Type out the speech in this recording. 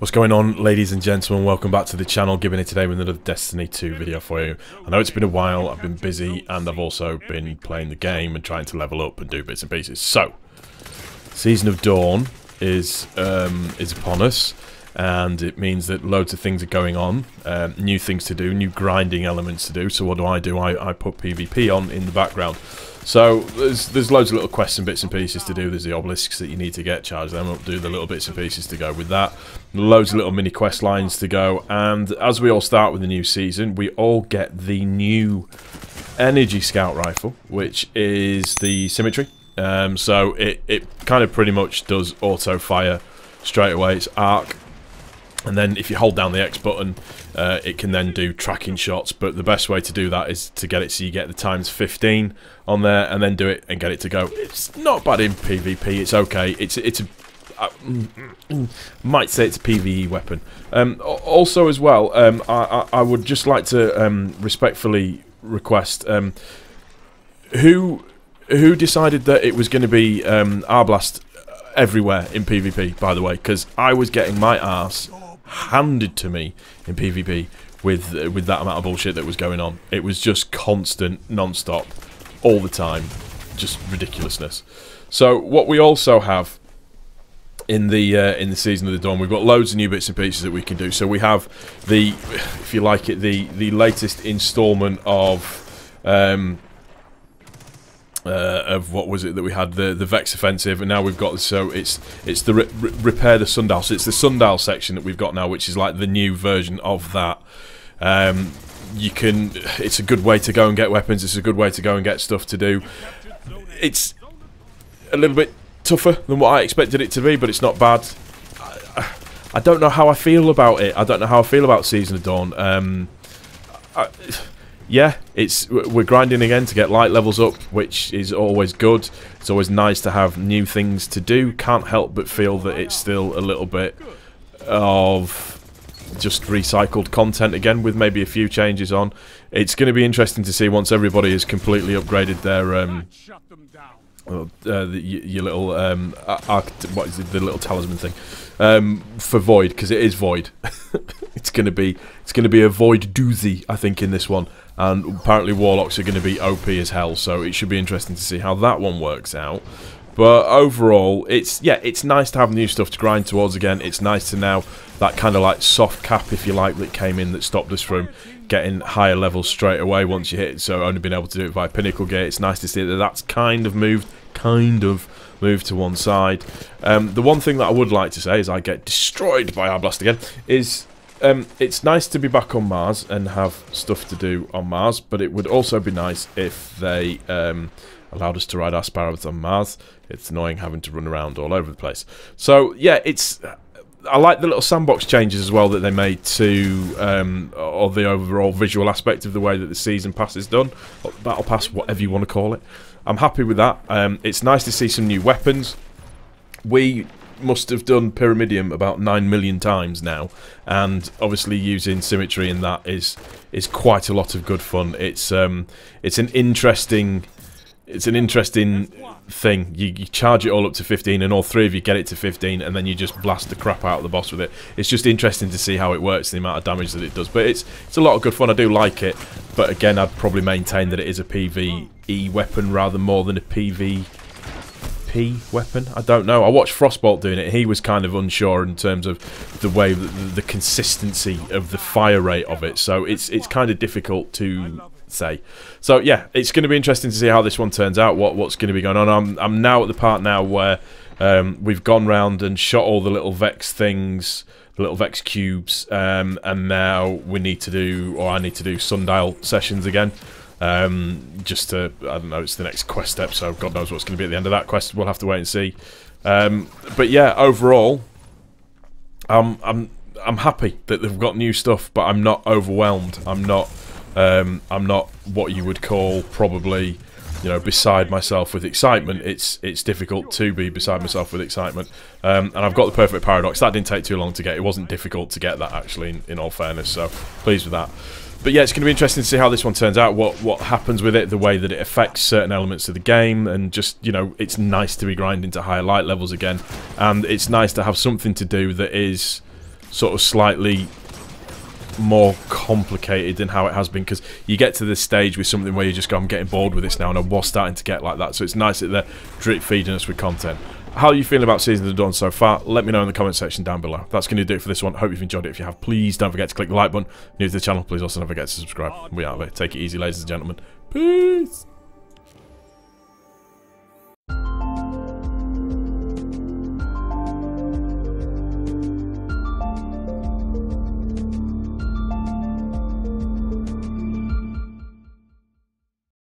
What's going on, ladies and gentlemen? Welcome back to the channel. Giving it today with another Destiny 2 video for you. I know it's been a while, I've been busy, and I've also been playing the game and trying to level up and do bits and pieces. So, Season of Dawn is upon us, and it means that loads of things are going on. New things to do, new grinding elements to do. So what do? I put PvP on in the background. So there's loads of little quests and bits and pieces to do. There's the obelisks that you need to get, charge them up, do the little bits and pieces to go with that. Loads of little mini quest lines to go. And as we all start with the new season, we all get the new energy scout rifle, which is the Symmetry. So it kind of pretty much does auto fire straight away. It's arc. And then if you hold down the X button, it can then do tracking shots. But the best way to do that is to get it so you get the times 15 on there, and then do it and get it to go. It's not bad in PvP. It's okay. It's a, I might say it's a PvE weapon. Also, as well, I would just like to respectfully request who decided that it was going to be Arblast everywhere in PvP. By the way, because I was getting my arse handed to me in PvP with that amount of bullshit that was going on. It was just constant, non-stop, all the time, just ridiculousness. So what we also have in the Season of the Dawn, we've got loads of new bits and pieces that we can do. So we have the, if you like it, the latest instalment of what was it that we had, the Vex Offensive, and now we've got, so it's the repair the Sundial. So it's the Sundial section that we've got now, which is like the new version of that. You can, it's a good way to go and get weapons. It's a good way to go and get stuff to do. It's a little bit tougher than what I expected it to be, but it's not bad. I don't know how I feel about it. I don't know how I feel about Season of Dawn. Yeah, we're grinding again to get light levels up, which is always good. It's always nice to have new things to do. Can't help but feel that it's still a little bit of just recycled content again, with maybe a few changes on. It's going to be interesting to see once everybody has completely upgraded their your little what is it, the little talisman thing for void, because it is void. It's gonna be a void doozy, I think, in this one. And apparently warlocks are gonna be OP as hell, so it should be interesting to see how that one works out. But overall, it's nice to have new stuff to grind towards again. It's nice to now, that kind of like soft cap, if you like, that came in that stopped us from getting higher levels straight away once you hit it, so only being able to do it via pinnacle gear. It's nice to see that that's kind of moved to one side. The one thing that I would like to say, is I get destroyed by Arblast again, is it's nice to be back on Mars and have stuff to do on Mars, but it would also be nice if they allowed us to ride our sparrows on Mars. It's annoying having to run around all over the place. So yeah, I like the little sandbox changes as well that they made to or the overall visual aspect of the way that the season pass is done, or battle pass, whatever you want to call it. I'm happy with that. It's nice to see some new weapons. We must have done Pyramidium about 9 million times now, and obviously using Symmetry in that is quite a lot of good fun. It's an interesting thing. You charge it all up to 15, and all three of you get it to 15, and then you just blast the crap out of the boss with it. It's just interesting to see how it works, the amount of damage that it does. But it's a lot of good fun. I do like it, but again, I'd probably maintain that it is a PvE weapon rather more than a PvP weapon. I don't know. I watched Frostbolt doing it. He was kind of unsure in terms of the way, the consistency of the fire rate of it. So it's kind of difficult to say. So yeah, it's going to be interesting to see how this one turns out, what's going to be going on. I'm now at the part now where we've gone round and shot all the little Vex things, the little Vex cubes, and now I need to do Sundial sessions again, just to, I don't know, it's the next quest step, so God knows what's going to be at the end of that quest. We'll have to wait and see. But yeah, overall, I'm happy that they've got new stuff, but I'm not overwhelmed. I'm not what you would call, probably, you know, beside myself with excitement. It's difficult to be beside myself with excitement. And I've got the Perfect Paradox. That didn't take too long to get. It wasn't difficult to get that, actually, in all fairness. So pleased with that. But yeah, it's going to be interesting to see how this one turns out, what happens with it, the way that it affects certain elements of the game, and just, you know, it's nice to be grinding to higher light levels again. And it's nice to have something to do that is sort of slightly more complicated than how it has been, because you get to this stage with something where you just go, I'm getting bored with this now, and I was starting to get like that. So it's nice that they're drip feeding us with content. How are you feeling about Season of Dawn so far? Let me know in the comment section down below. That's going to do it for this one. Hope you've enjoyed it. If you have, please don't forget to click the like button. New to the channel, please also don't forget to subscribe. We out of here. Take it easy, ladies and gentlemen. Peace!